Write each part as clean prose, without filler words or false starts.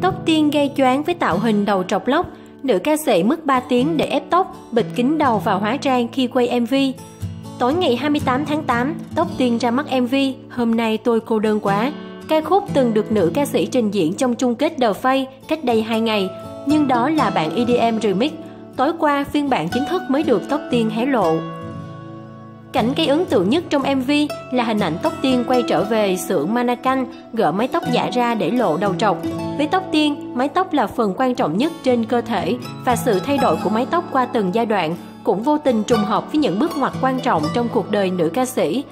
Tóc Tiên gây choáng với tạo hình đầu trọc lóc, nữ ca sĩ mất 3 tiếng để ép tóc, bịt kín đầu và hóa trang khi quay MV. Tối ngày 28 tháng 8, Tóc Tiên ra mắt MV Hôm Nay Tôi Cô Đơn Quá, ca khúc từng được nữ ca sĩ trình diễn trong chung kết The Face cách đây 2 ngày, nhưng đó là bản EDM remix. Tối qua, phiên bản chính thức mới được Tóc Tiên hé lộ. Cảnh gây ấn tượng nhất trong MV là hình ảnh Tóc Tiên quay trở về xưởng mannequin, gỡ mái tóc giả ra để lộ đầu trọc. Với Tóc Tiên, mái tóc là phần quan trọng nhất trên cơ thể và sự thay đổi của mái tóc qua từng giai đoạn cũng vô tình trùng hợp với những bước ngoặt quan trọng trong cuộc đời nữ ca sĩ.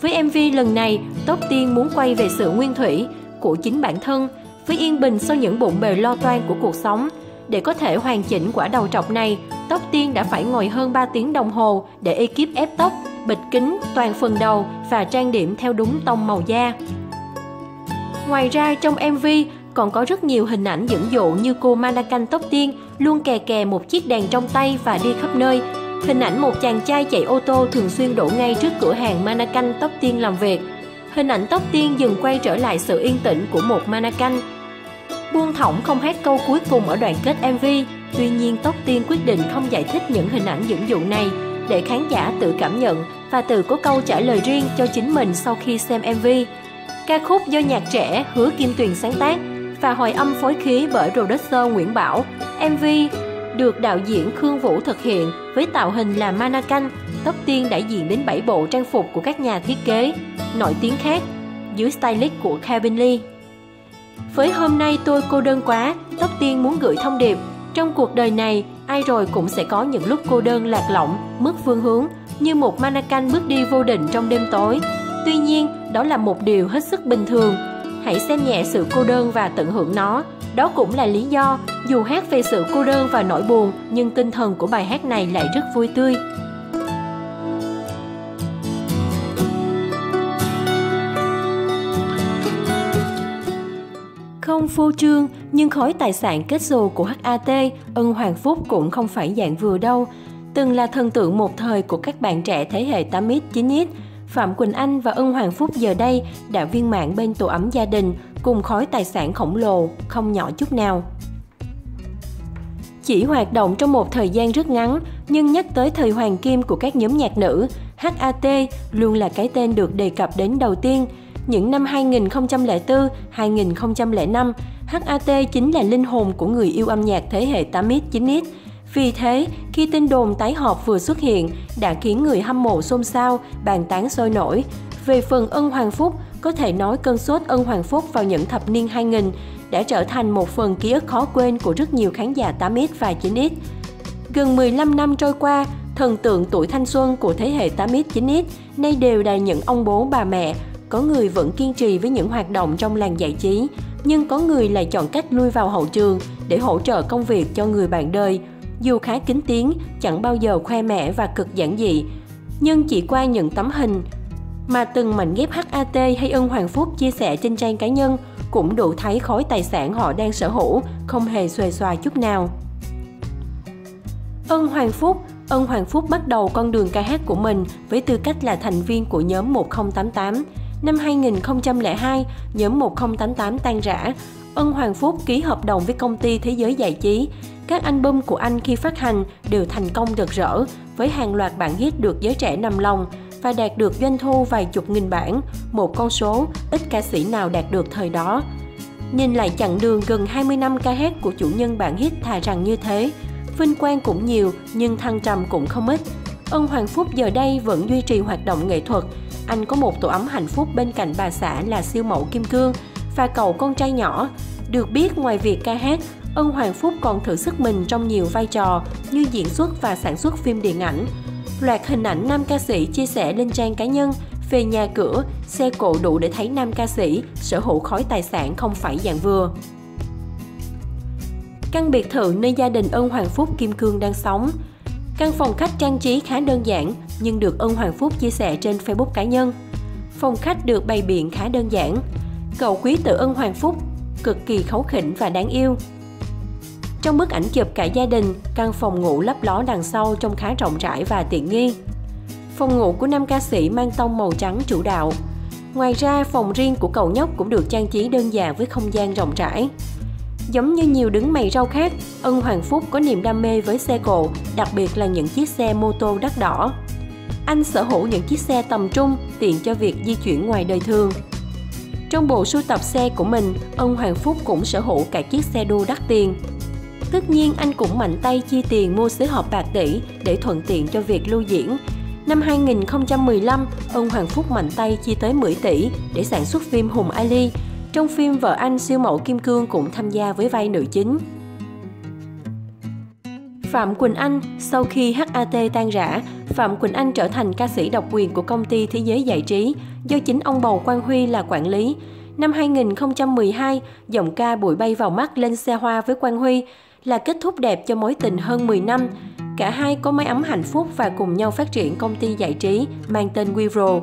Với MV lần này, Tóc Tiên muốn quay về sự nguyên thủy của chính bản thân, với yên bình sau những bộn bề lo toan của cuộc sống. Để có thể hoàn chỉnh quả đầu trọc này, Tóc Tiên đã phải ngồi hơn 3 tiếng đồng hồ để ekip ép tóc, bịt kín toàn phần đầu và trang điểm theo đúng tông màu da. Ngoài ra, trong MV còn có rất nhiều hình ảnh dẫn dụ như cô mannequin Tóc Tiên luôn kè một chiếc đèn trong tay và đi khắp nơi. Hình ảnh một chàng trai chạy ô tô thường xuyên đổ ngay trước cửa hàng mannequin Tóc Tiên làm việc. Hình ảnh Tóc Tiên dừng quay trở lại sự yên tĩnh của một mannequin. Buông thõng không hát câu cuối cùng ở đoạn kết MV, tuy nhiên Tóc Tiên quyết định không giải thích những hình ảnh dẫn dụ này để khán giả tự cảm nhận và tự có câu trả lời riêng cho chính mình sau khi xem MV. Ca khúc do nhạc trẻ Hứa Kim Tuyền sáng tác và hồi âm phối khí bởi Rodexer Nguyễn Bảo. MV được đạo diễn Khương Vũ thực hiện với tạo hình là mannequin. Tóc Tiên đại diện đến 7 bộ trang phục của các nhà thiết kế nổi tiếng khác dưới stylist của Calvin Lee. Với Hôm Nay Tôi Cô Đơn Quá, Tóc Tiên muốn gửi thông điệp: trong cuộc đời này, ai rồi cũng sẽ có những lúc cô đơn lạc lõng, mất phương hướng, như một mannequin bước đi vô định trong đêm tối. Tuy nhiên, đó là một điều hết sức bình thường. Hãy xem nhẹ sự cô đơn và tận hưởng nó. Đó cũng là lý do, dù hát về sự cô đơn và nỗi buồn, nhưng tinh thần của bài hát này lại rất vui tươi. Không phô trương, nhưng khối tài sản kết xù của HAT, Ưng Hoàng Phúc cũng không phải dạng vừa đâu. Từng là thần tượng một thời của các bạn trẻ thế hệ 8X, 9X, Phạm Quỳnh Anh và Ưng Hoàng Phúc giờ đây đã viên mãn bên tổ ấm gia đình cùng khối tài sản khổng lồ, không nhỏ chút nào. Chỉ hoạt động trong một thời gian rất ngắn, nhưng nhắc tới thời hoàng kim của các nhóm nhạc nữ, HAT luôn là cái tên được đề cập đến đầu tiên. Những năm 2004, 2005, HAT chính là linh hồn của người yêu âm nhạc thế hệ 8X, 9X. Vì thế, khi tin đồn tái họp vừa xuất hiện đã khiến người hâm mộ xôn xao, bàn tán sôi nổi. Về phần Ưng Hoàng Phúc, có thể nói cơn sốt Ưng Hoàng Phúc vào những thập niên 2000 đã trở thành một phần ký ức khó quên của rất nhiều khán giả 8X và 9X. Gần 15 năm trôi qua, thần tượng tuổi thanh xuân của thế hệ 8X, 9X nay đều là những ông bố bà mẹ. Có người vẫn kiên trì với những hoạt động trong làng giải trí, nhưng có người lại chọn cách lui vào hậu trường để hỗ trợ công việc cho người bạn đời. Dù khá kín tiếng, chẳng bao giờ khoe mẽ và cực giản dị, nhưng chỉ qua những tấm hình mà từng mảnh ghép HAT hay Ưng Hoàng Phúc chia sẻ trên trang cá nhân cũng đủ thấy khối tài sản họ đang sở hữu không hề xuề xòa chút nào. Ưng Hoàng Phúc bắt đầu con đường ca hát của mình với tư cách là thành viên của nhóm 1088. Năm 2002, nhóm 1088 tan rã. Ưng Hoàng Phúc ký hợp đồng với công ty Thế giới Giải trí. Các album của anh khi phát hành đều thành công rực rỡ, với hàng loạt bản hit được giới trẻ nằm lòng và đạt được doanh thu vài chục nghìn bản, một con số ít ca sĩ nào đạt được thời đó. Nhìn lại chặng đường gần 20 năm ca hát của chủ nhân bản hit thà rằng như thế, vinh quang cũng nhiều nhưng thăng trầm cũng không ít. Ưng Hoàng Phúc giờ đây vẫn duy trì hoạt động nghệ thuật. Anh có một tổ ấm hạnh phúc bên cạnh bà xã là siêu mẫu Kim Cương và cậu con trai nhỏ. Được biết, ngoài việc ca hát, Ưng Hoàng Phúc còn thử sức mình trong nhiều vai trò như diễn xuất và sản xuất phim điện ảnh. Loạt hình ảnh nam ca sĩ chia sẻ lên trang cá nhân về nhà cửa, xe cộ đủ để thấy nam ca sĩ sở hữu khối tài sản không phải dạng vừa. Căn biệt thự nơi gia đình Ưng Hoàng Phúc, Kim Cương đang sống. Căn phòng khách trang trí khá đơn giản nhưng được Ưng Hoàng Phúc chia sẻ trên Facebook cá nhân. Phòng khách được bày biện khá đơn giản. Cậu quý tử Ưng Hoàng Phúc cực kỳ kháu khỉnh và đáng yêu. Trong bức ảnh chụp cả gia đình, căn phòng ngủ lấp ló đằng sau trông khá rộng rãi và tiện nghi. Phòng ngủ của nam ca sĩ mang tông màu trắng chủ đạo. Ngoài ra, phòng riêng của cậu nhóc cũng được trang trí đơn giản với không gian rộng rãi. Giống như nhiều đứng mày rau khác, Ưng Hoàng Phúc có niềm đam mê với xe cộ, đặc biệt là những chiếc xe mô tô đắt đỏ. Anh sở hữu những chiếc xe tầm trung, tiện cho việc di chuyển ngoài đời thường. Trong bộ sưu tập xe của mình, Ưng Hoàng Phúc cũng sở hữu cả chiếc xe đua đắt tiền. Tất nhiên anh cũng mạnh tay chi tiền mua xế hộp bạc tỷ để thuận tiện cho việc lưu diễn. Năm 2015, Ưng Hoàng Phúc mạnh tay chi tới 10 tỷ để sản xuất phim Hùng Ali. Trong phim, vợ anh siêu mẫu Kim Cương cũng tham gia với vai nữ chính. Phạm Quỳnh Anh, sau khi HAT tan rã, Phạm Quỳnh Anh trở thành ca sĩ độc quyền của công ty Thế giới Giải trí, do chính ông bầu Quang Huy là quản lý. Năm 2012, giọng ca Bụi bay vào mắt lên xe hoa với Quang Huy là kết thúc đẹp cho mối tình hơn 10 năm. Cả hai có mái ấm hạnh phúc và cùng nhau phát triển công ty giải trí mang tên WeRo.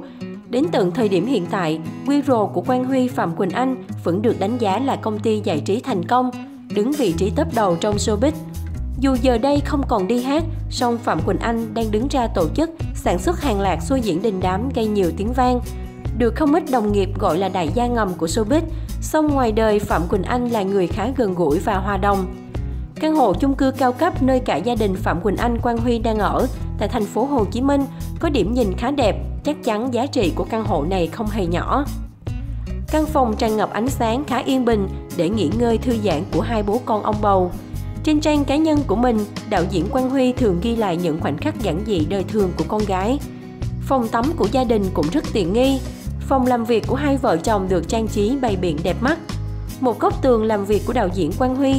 Đến tận thời điểm hiện tại, WeRo của Quang Huy, Phạm Quỳnh Anh vẫn được đánh giá là công ty giải trí thành công, đứng vị trí top đầu trong showbiz. Dù giờ đây không còn đi hát, song Phạm Quỳnh Anh đang đứng ra tổ chức, sản xuất hàng loạt show diễn đình đám gây nhiều tiếng vang. Được không ít đồng nghiệp gọi là đại gia ngầm của showbiz, song ngoài đời Phạm Quỳnh Anh là người khá gần gũi và hòa đồng. Căn hộ chung cư cao cấp nơi cả gia đình Phạm Quỳnh Anh, Quang Huy đang ở tại thành phố Hồ Chí Minh có điểm nhìn khá đẹp, chắc chắn giá trị của căn hộ này không hề nhỏ. Căn phòng tràn ngập ánh sáng khá yên bình để nghỉ ngơi thư giãn của hai bố con ông bầu. Trên trang cá nhân của mình, đạo diễn Quang Huy thường ghi lại những khoảnh khắc giản dị đời thường của con gái. Phòng tắm của gia đình cũng rất tiện nghi. Phòng làm việc của hai vợ chồng được trang trí bày biện đẹp mắt. Một góc tường làm việc của đạo diễn Quang Huy.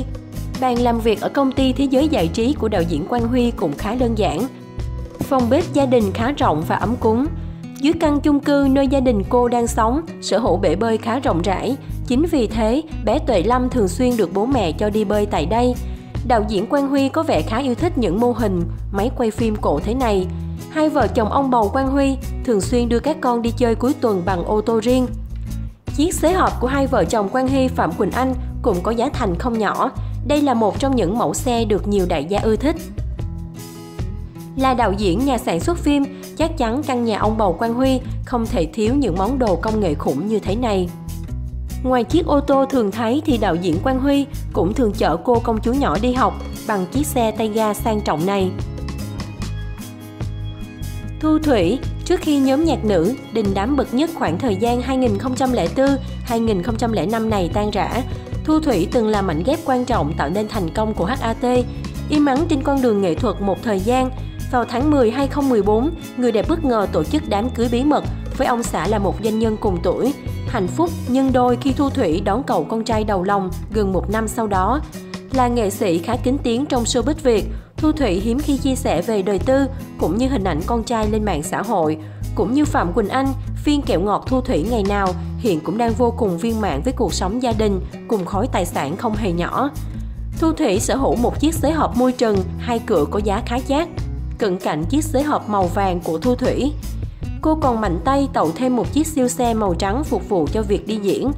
Bàn làm việc ở công ty Thế giới Giải trí của đạo diễn Quang Huy cũng khá đơn giản. Phòng bếp gia đình khá rộng và ấm cúng. Dưới căn chung cư nơi gia đình cô đang sống, sở hữu bể bơi khá rộng rãi. Chính vì thế, bé Tuệ Lâm thường xuyên được bố mẹ cho đi bơi tại đây. Đạo diễn Quang Huy có vẻ khá yêu thích những mô hình, máy quay phim cổ thế này. Hai vợ chồng ông bầu Quang Huy thường xuyên đưa các con đi chơi cuối tuần bằng ô tô riêng. Chiếc xế hộp của hai vợ chồng Quang Huy, Phạm Quỳnh Anh cũng có giá thành không nhỏ. Đây là một trong những mẫu xe được nhiều đại gia ưa thích. Là đạo diễn, nhà sản xuất phim, chắc chắn căn nhà ông bầu Quang Huy không thể thiếu những món đồ công nghệ khủng như thế này. Ngoài chiếc ô tô thường thấy thì đạo diễn Quang Huy cũng thường chở cô công chúa nhỏ đi học bằng chiếc xe tay ga sang trọng này. Thu Thủy, trước khi nhóm nhạc nữ đình đám bậc nhất khoảng thời gian 2004-2005 này tan rã, Thu Thủy từng là mảnh ghép quan trọng tạo nên thành công của HAT, im ắng trên con đường nghệ thuật một thời gian. Vào tháng 10, 2014, người đẹp bất ngờ tổ chức đám cưới bí mật với ông xã là một doanh nhân cùng tuổi. Hạnh phúc nhân đôi khi Thu Thủy đón cậu con trai đầu lòng gần một năm sau đó. Là nghệ sĩ khá kín tiếng trong showbiz Việt, Thu Thủy hiếm khi chia sẻ về đời tư cũng như hình ảnh con trai lên mạng xã hội. Cũng như Phạm Quỳnh Anh, phiên kẹo ngọt Thu Thủy ngày nào hiện cũng đang vô cùng viên mãn với cuộc sống gia đình cùng khối tài sản không hề nhỏ. Thu Thủy sở hữu một chiếc xế hộp môi trần, hai cửa có giá khá chát, cận cạnh chiếc xế hộp màu vàng của Thu Thủy. Cô còn mạnh tay tậu thêm một chiếc siêu xe màu trắng phục vụ cho việc đi diễn.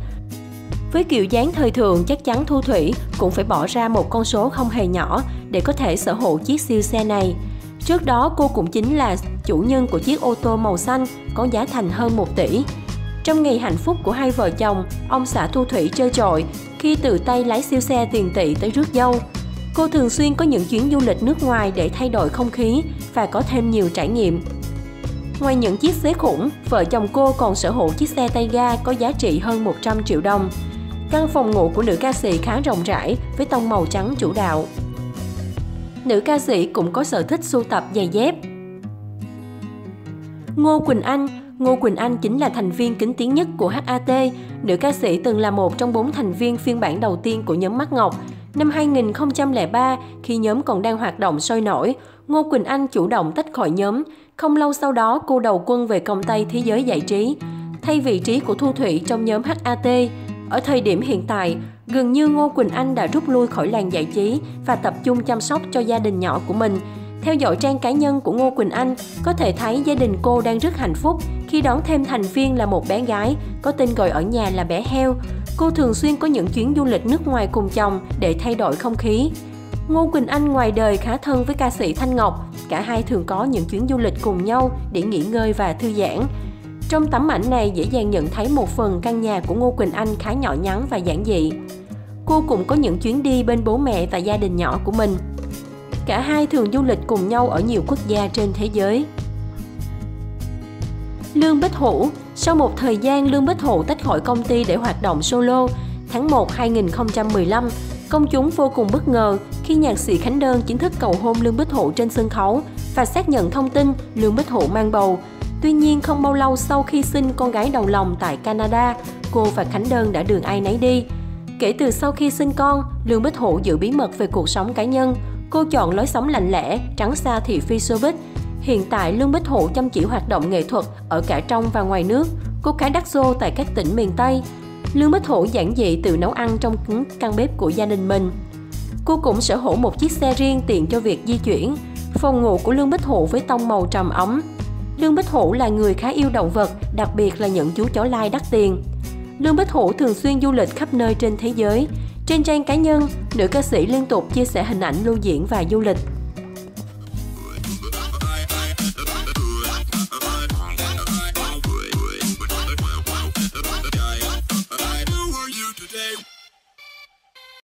Với kiểu dáng thời thượng, chắc chắn Thu Thủy cũng phải bỏ ra một con số không hề nhỏ để có thể sở hữu chiếc siêu xe này. Trước đó, cô cũng chính là chủ nhân của chiếc ô tô màu xanh có giá thành hơn 1 tỷ. Trong ngày hạnh phúc của hai vợ chồng, ông xã Thu Thủy trơ trội khi tự tay lái siêu xe tiền tỷ tới rước dâu. Cô thường xuyên có những chuyến du lịch nước ngoài để thay đổi không khí và có thêm nhiều trải nghiệm. Ngoài những chiếc xế khủng, vợ chồng cô còn sở hữu chiếc xe tay ga có giá trị hơn 100 triệu đồng. Căn phòng ngủ của nữ ca sĩ khá rộng rãi với tông màu trắng chủ đạo. Nữ ca sĩ cũng có sở thích sưu tập giày dép. Ngô Quỳnh Anh. Ngô Quỳnh Anh chính là thành viên kín tiếng nhất của HAT. Nữ ca sĩ từng là một trong 4 thành viên phiên bản đầu tiên của nhóm Mắt Ngọc. Năm 2003, khi nhóm còn đang hoạt động sôi nổi, Ngô Quỳnh Anh chủ động tách khỏi nhóm. Không lâu sau đó, cô đầu quân về công ty Thế giới Giải trí, thay vị trí của Thu Thủy trong nhóm HAT. Ở thời điểm hiện tại, gần như Ngô Quỳnh Anh đã rút lui khỏi làng giải trí và tập trung chăm sóc cho gia đình nhỏ của mình. Theo dõi trang cá nhân của Ngô Quỳnh Anh, có thể thấy gia đình cô đang rất hạnh phúc khi đón thêm thành viên là một bé gái, có tên gọi ở nhà là bé heo. Cô thường xuyên có những chuyến du lịch nước ngoài cùng chồng để thay đổi không khí. Ngô Quỳnh Anh ngoài đời khá thân với ca sĩ Thanh Ngọc, cả hai thường có những chuyến du lịch cùng nhau để nghỉ ngơi và thư giãn. Trong tấm ảnh này dễ dàng nhận thấy một phần căn nhà của Ngô Quỳnh Anh khá nhỏ nhắn và giản dị. cô cũng có những chuyến đi bên bố mẹ và gia đình nhỏ của mình. Cả hai thường du lịch cùng nhau ở nhiều quốc gia trên thế giới. Lương Bích Hữu. Sau một thời gian, Lương Bích Hữu tách khỏi công ty để hoạt động solo. Tháng 1 2015, công chúng vô cùng bất ngờ khi nhạc sĩ Khánh Đơn chính thức cầu hôn Lương Bích Hữu trên sân khấu và xác nhận thông tin Lương Bích Hữu mang bầu. Tuy nhiên, không bao lâu sau khi sinh con gái đầu lòng tại Canada, cô và Khánh Đơn đã đường ai nấy đi. Kể từ sau khi sinh con, Lương Bích Hữu giữ bí mật về cuộc sống cá nhân. Cô chọn lối sống lạnh lẽ, tránh xa thị phi showbiz. Hiện tại, Lương Bích Hữu chăm chỉ hoạt động nghệ thuật ở cả trong và ngoài nước. Cô khá đắc xô tại các tỉnh miền Tây. Lương Bích Hữu giản dị tự nấu ăn trong căn bếp của gia đình mình. Cô cũng sở hữu một chiếc xe riêng tiện cho việc di chuyển. Phòng ngủ của Lương Bích Hữu với tông màu trầm ấm. Lương Bích Hữu là người khá yêu động vật, đặc biệt là những chú chó lai đắt tiền. Lương Bích Hữu thường xuyên du lịch khắp nơi trên thế giới. Trên trang cá nhân, nữ ca sĩ liên tục chia sẻ hình ảnh lưu diễn và du lịch.